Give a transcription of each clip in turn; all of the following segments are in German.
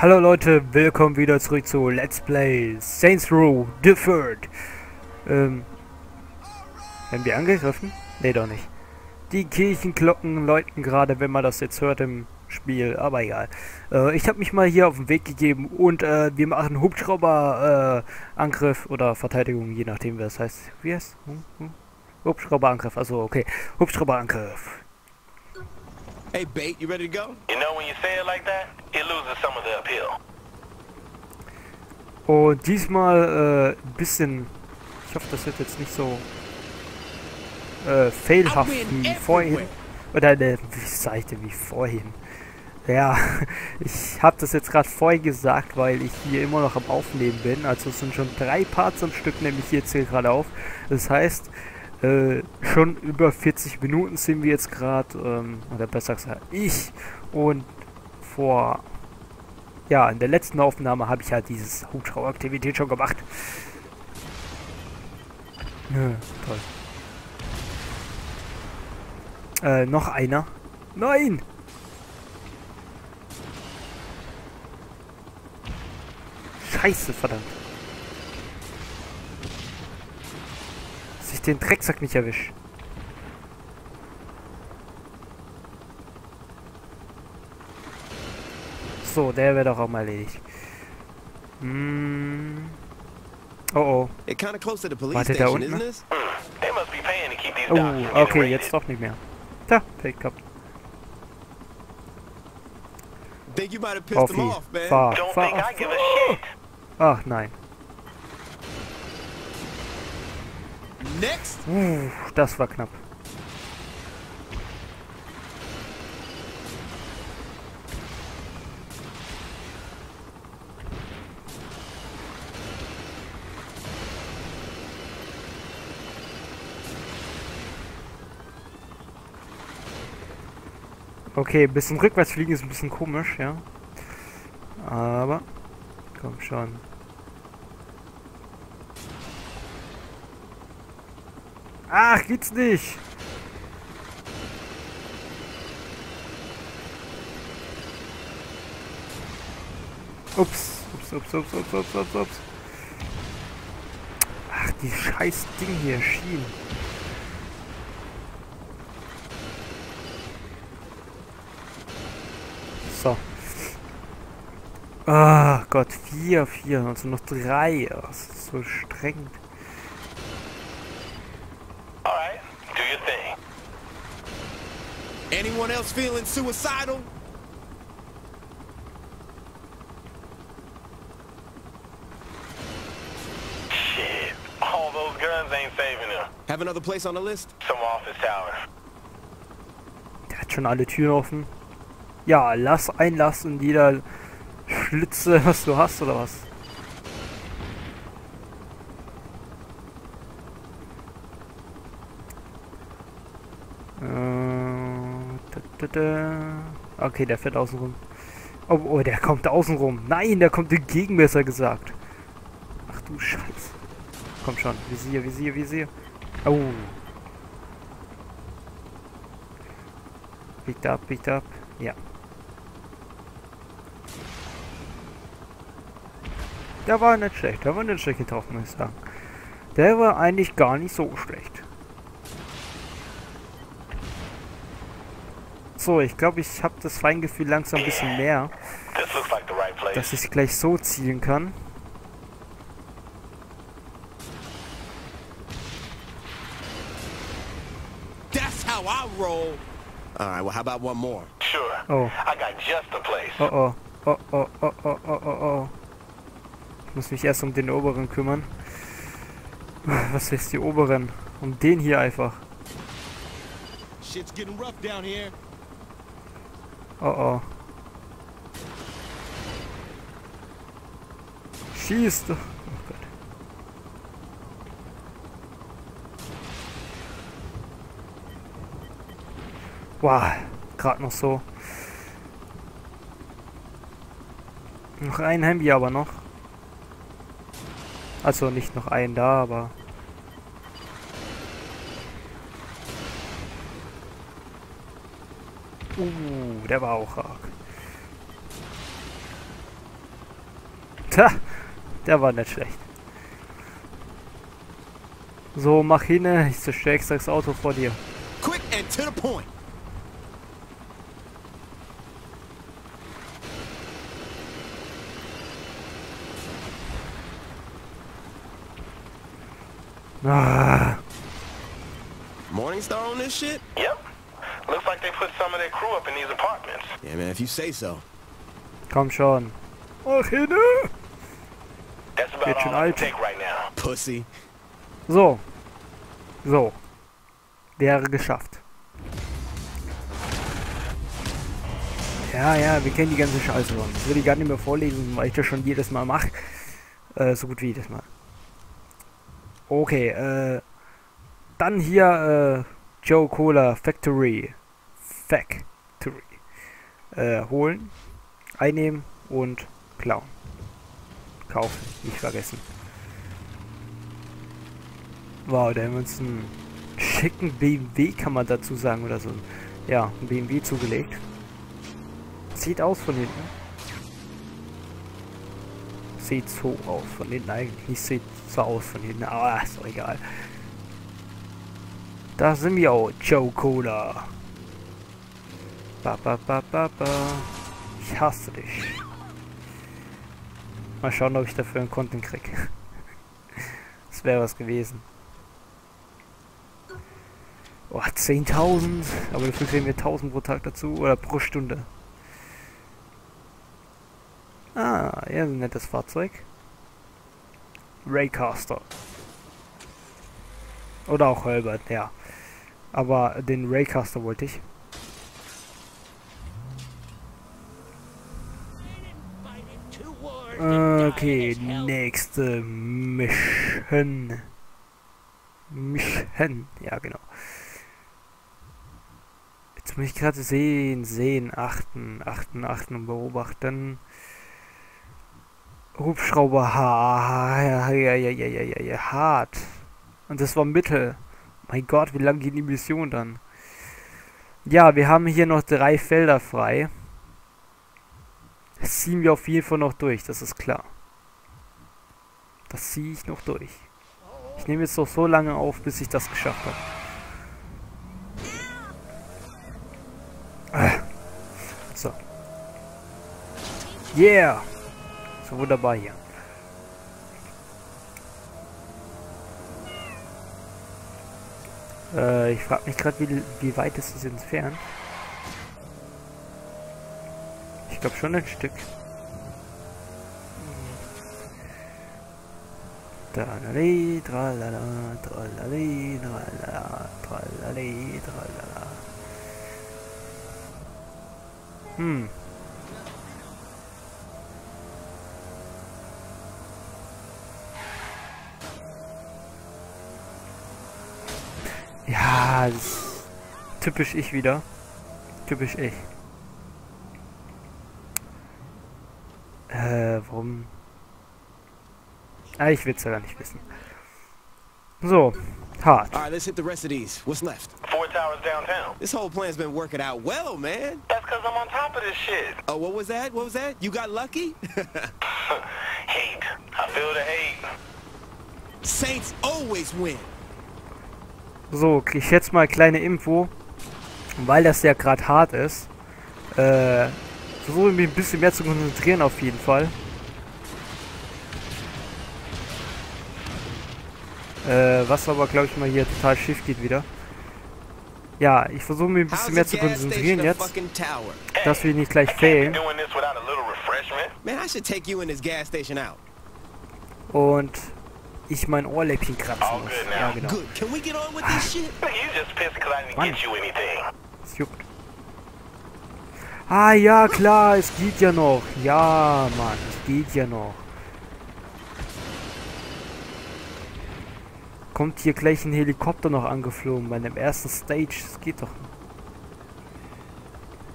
Hallo Leute, willkommen wieder zurück zu Let's Play Saints Row: The Third. Haben die angegriffen? Ne, doch nicht. Die Kirchenglocken läuten gerade, wenn man das jetzt hört im Spiel, aber egal. Ich habe mich mal hier auf den Weg gegeben und wir machen Hubschrauberangriff oder Verteidigung, je nachdem, wie das heißt. Wie heißt es? Hubschrauberangriff, also okay. Hubschrauberangriff. Hey, Bait, you ready to go? You know, when you say it like that, it loses some of the appeal. Oh, diesmal ein bisschen. Ich hoffe, das wird jetzt nicht so failhaft wie vorhin. Oder wie sag ich denn, wie vorhin? Ja, ich habe das jetzt gerade vorhin gesagt, weil ich hier immer noch am Aufnehmen bin. Also es sind schon 3 Parts am Stück, nämlich hier zähle gerade auf. Das heißt, schon über 40 Minuten sind wir jetzt gerade, oder besser gesagt ich, und in der letzten Aufnahme habe ich halt dieses Hubschrauberaktivität schon gemacht. Nö, toll. Noch einer. Nein! Scheiße, verdammt. Den Drecksack nicht erwischt. So, der wäre doch auch mal erledigt. Oh. Warte, da unten? Oh, okay, jetzt doch nicht mehr. Da, Pick up. Auf ihn. Fahr auf. Ach, nein. Das war knapp. Okay, ein bisschen rückwärts fliegen ist ein bisschen komisch, ja. Aber komm schon. Ach, geht's nicht! Ups. Ach, die scheiß Ding hier, Schienen. So. Ah, Gott, 4, also noch 3. Oh, das ist so streng. Anyone else feeling suicidal? Shit, all those guns ain't saving her. Have another place on the list? Some office tower. Der hat schon alle Türen offen. Ja, lass Einlass in jeder Schlitze, was du hast, oder was? Okay, der fährt außen rum. Oh, der kommt außen rum. Nein, der kommt entgegen, besser gesagt. Ach du Scheiße. Komm schon. Visier. Oh. Biegt ab. Ja. Der war nicht schlecht getroffen, muss ich sagen. Der war eigentlich gar nicht so schlecht. So, ich glaube, ich habe das Feingefühl langsam ein bisschen mehr, dass ich gleich so zielen kann. Oh. Ich muss mich erst um den oberen kümmern. Was heißt die oberen? Um den hier einfach. Oh. Schieß doch. Oh Gott. Wow, gerade noch so. Noch ein Hemby aber noch. Also nicht noch einen da, aber... Der war auch arg. Tja, der war nicht schlecht. So, mach hin, ich zerstöre extra das Auto vor dir. Quick and to the point. Morningstar on this shit? Yep. Looks like they put some of their crew up in these apartments. Yeah, man, if you say so. Komm schon. Mach hin. That's about all I take right now. Pussy. So. So. Wäre geschafft. Ja, ja, wir kennen die ganze Scheiße schon. Das würde ich gar nicht mehr vorlesen, weil ich das schon jedes Mal mache. So gut wie jedes Mal. Okay, dann hier, Joe Cola Factory. Holen, einnehmen und klauen. Kaufen, nicht vergessen. Wow, da haben wir uns einen schicken BMW, kann man dazu sagen, oder so. Ja, ein BMW zugelegt. Sieht aus von hinten. Sieht so aus von hinten, eigentlich nicht sieht so aus von hinten, aber ist doch egal. Da sind wir auch, Joe Cola. Ba, ba, ba, ba, ba. Ich hasse dich. Mal schauen, ob ich dafür einen Konten kriege. Das wäre was gewesen. Oh, 10.000. Aber dafür kriegen wir 1.000 pro Tag dazu oder pro Stunde. Ah, ja, ein nettes Fahrzeug. Raycaster. Oder auch Halberd, ja. Aber den Raycaster wollte ich. Okay, nächste Mission. Ja genau. Jetzt muss ich gerade sehen, achten und beobachten. Hubschrauber, hart. Und das war Mittel. Mein Gott, wie lange geht die Mission dann? Ja, wir haben hier noch 3 Felder frei. Das ziehen wir auf jeden Fall noch durch, das ist klar. Das ziehe ich noch durch. Ich nehme jetzt noch so lange auf, bis ich das geschafft habe. So. Yeah! So wunderbar hier. Ich frage mich gerade, wie weit ist es entfernt? Ich glaube schon ein Stück. Tralali, tralala, tralali, tralala, tralali, tralala. Hm. Ja, das ist typisch ich wieder. Typisch ich. Warum? Ah, ich will's ja gar nicht wissen. So, hart. Alright, let's hit the rest of these. What's left? 4 towers downtown. This whole plan's been working out well, man. That's because I'm on top of this shit. Oh, what was that? What was that? You got lucky? Hate. I feel the hate. Saints always win. So, krieg ich jetzt mal kleine Info, weil das ja gerade hart ist. Versuche mich ein bisschen mehr zu konzentrieren auf jeden Fall. Was aber glaube ich mal hier total schief geht wieder. Ja, ich versuche mich ein bisschen mehr zu konzentrieren jetzt, dass wir nicht gleich fehlen. Und ich mein Ohrläppchen kratzen muss. Ja, genau. Mann. Das juckt. Ah, ja, klar, es geht ja noch. Ja, Mann, es geht ja noch. Kommt hier gleich ein Helikopter noch angeflogen bei dem ersten Stage. Das geht doch nicht.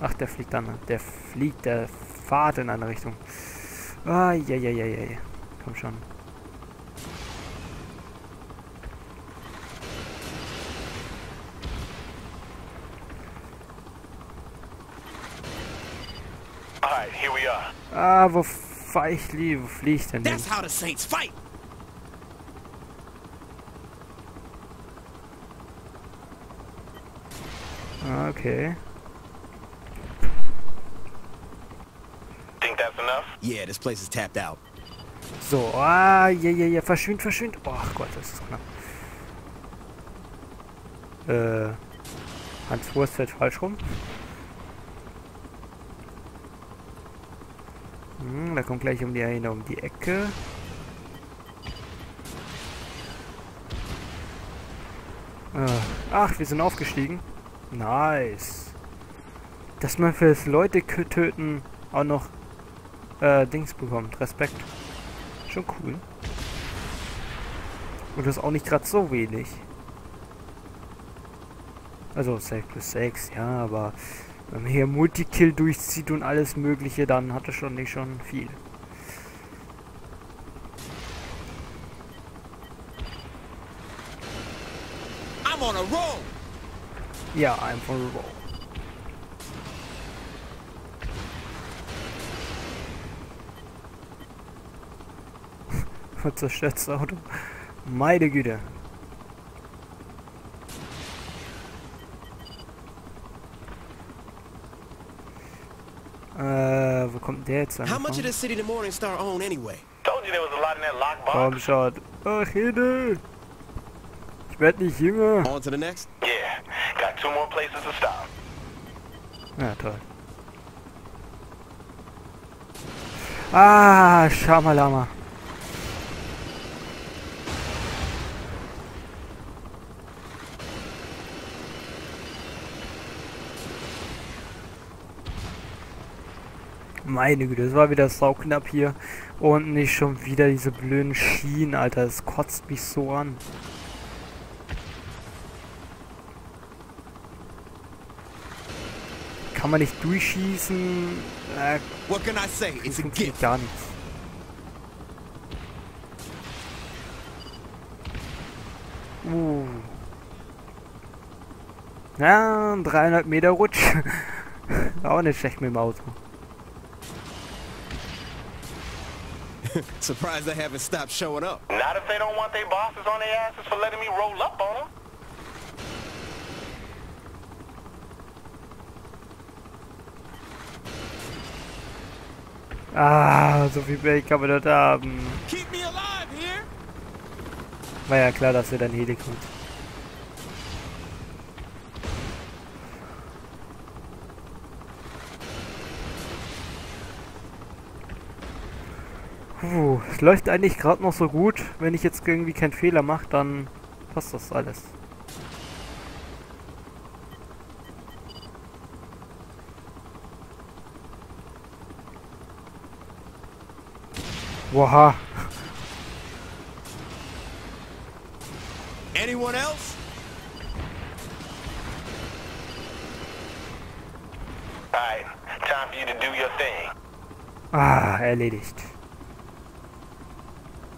Ach, der fliegt dann. Der fährt in eine Richtung. Ah, ja. Komm schon. Ah, wo Ich liebe Fliegen. That's how the Saints fight. Okay. Think that's enough? Yeah, this place is tapped out. So, ah, ja, verschwind. Oh Gott, das ist knapp. Hans Wurst fällt falsch rum. Da kommt gleich um die eine um die Ecke. Ach, wir sind aufgestiegen. Nice. Dass man fürs Leute töten auch noch Dings bekommt. Respekt. Schon cool. Und das auch nicht gerade so wenig. Also 6 plus 6, ja, aber wenn man hier Multikill durchzieht und alles Mögliche, dann hat er schon nicht schon viel. I'm on a roll. Ja, I'm on a roll. Was zerstört das Auto? Meine Güte. Wo kommt der jetzt an? Komm schon. Ach, Hilde. Ich werd nicht jünger. Ja, toll. Ah, Schamalama. Meine Güte, das war wieder sauknapp hier. Und nicht schon wieder diese blöden Schienen, Alter. Das kotzt mich so an. Kann man nicht durchschießen? Das funktioniert gar nichts. Ja, 300 Meter Rutsch. Auch nicht schlecht mit dem Auto. Surprised they haven't stopped showing up. Not if they don't want their bosses on their asses for letting me roll up on them. Ah, so viel Bait kann man dort haben. Keep me alive here. War ja klar, dass wir dann Heli kommt. Es läuft eigentlich gerade noch so gut. Wenn ich jetzt irgendwie keinen Fehler mache, dann passt das alles. Woha. Anyone else? Alright, time for you to do your thing. Ah, erledigt.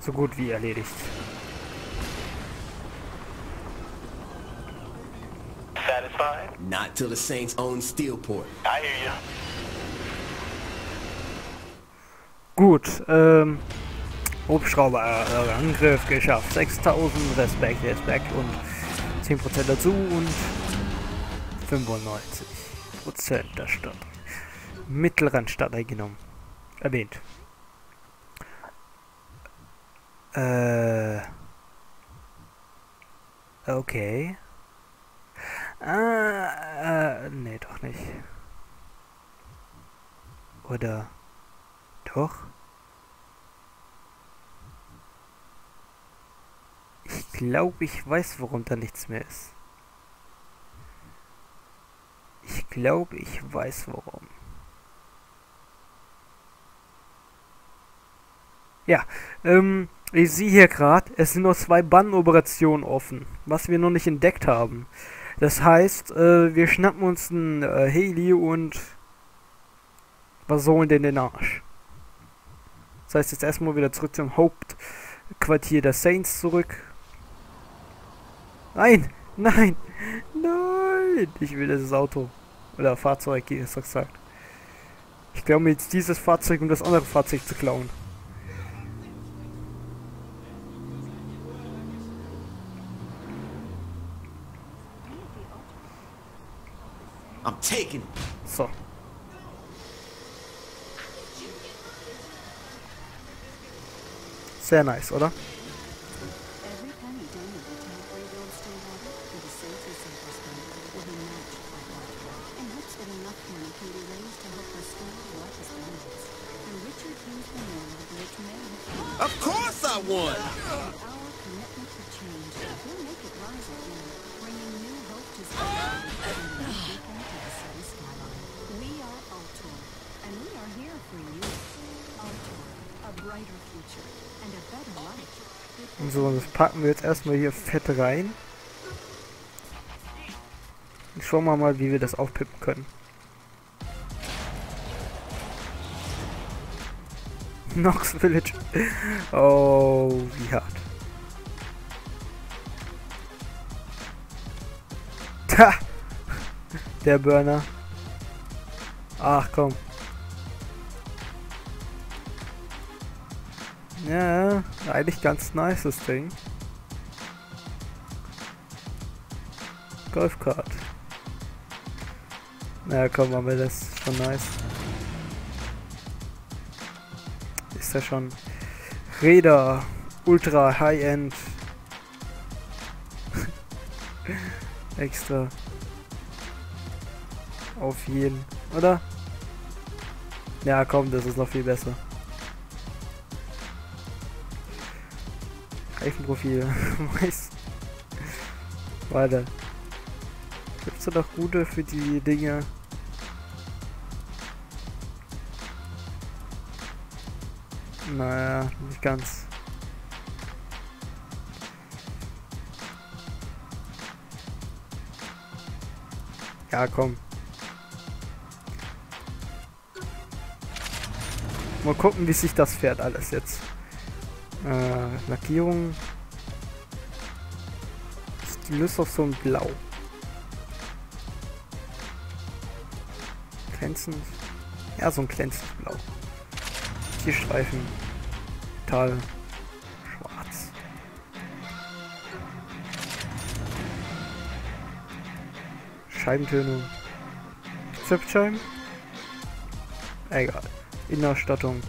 So gut wie erledigt. Satisfied? Not till the Saints own Steelport. I hear you. Gut, Hubschrauberangriff geschafft. 6000, Respekt und 10% dazu und 95% der Stadt. Mittleren Stadt eingenommen. Erwähnt. Okay. Nee, doch nicht. Oder... Doch? Ich glaube, ich weiß, warum da nichts mehr ist. Ich glaube, ich weiß, warum. Ja, ich sehe hier gerade, es sind noch 2 Bann-Operationen offen, was wir noch nicht entdeckt haben. Das heißt, wir schnappen uns einen Heli und was holen denn den Arsch? Das heißt, jetzt erstmal wieder zurück zum Hauptquartier der Saints zurück. Nein! Nein! Nein! Ich will dieses Auto. Oder Fahrzeug, wie es gesagt. Ich glaube mir jetzt dieses Fahrzeug, um das andere Fahrzeug zu klauen. I'm taken. So. Sehr nice, oder? Of course I won. Und so, das packen wir jetzt erstmal hier fett rein. Und schauen wir mal, wie wir das aufpippen können. Knox Village. Oh, wie hart. Ha! Der Burner. Ach komm. Ja, eigentlich ganz nice das Ding. Golfkart. Na komm, aber das ist schon nice. Ist ja schon Räder, Ultra High End. Extra. Auf jeden, oder? Ja komm, das ist noch viel besser. Reifenprofil. Weiter. Gibt's da noch gute für die Dinge? Naja, nicht ganz. Ja, komm. Mal gucken, wie sich das fährt alles jetzt. Lackierung. Die Lust auf so ein Blau. Glänzend. Ja, so ein glänzendes Blau. Die Streifen. Metall. Schwarz. Scheibentönung. Zipscheiben? Egal. Innenausstattung.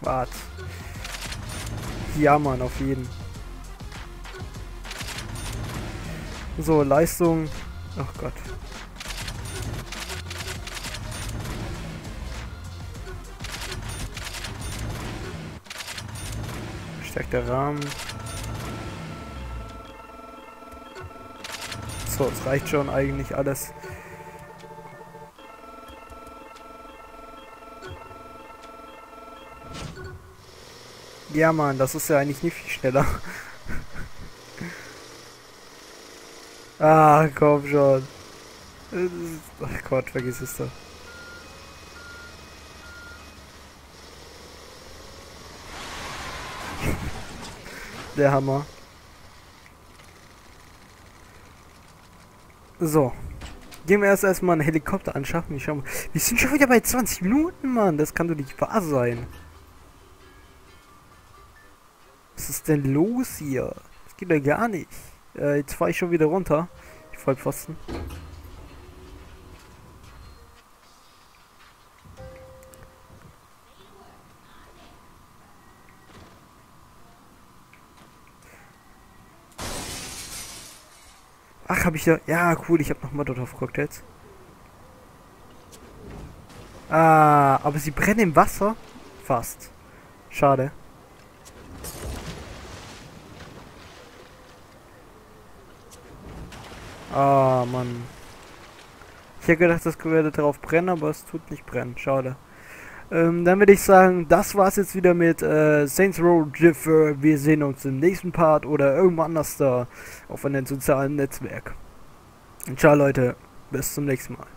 Schwarz. Ja, Mann, auf jeden. So, Leistung. Ach Gott. Verstärkter Rahmen. So, es reicht schon eigentlich alles. Ja, Mann, das ist ja eigentlich nicht viel schneller. Ah, komm schon. Ach Gott, vergiss es doch. Der Hammer. So. Gehen wir erstmal einen Helikopter anschaffen. Ich schau mal. Wir sind schon wieder bei 20 Minuten, Mann. Das kann doch nicht wahr sein. Was ist denn los hier? Das geht ja gar nicht. Jetzt fahre ich schon wieder runter. Ich Vollpfosten. Ach, habe ich da... Ja, cool, ich habe noch Molotov-Cocktails. Ah, aber sie brennen im Wasser. Fast. Schade. Ah, Mann. Ich hätte gedacht, das würde drauf brennen, aber es tut nicht brennen. Schade. Dann würde ich sagen, das war's jetzt wieder mit Saints Row: The Third. Wir sehen uns im nächsten Part oder irgendwo anders da auf einem sozialen Netzwerk. Und ciao, Leute. Bis zum nächsten Mal.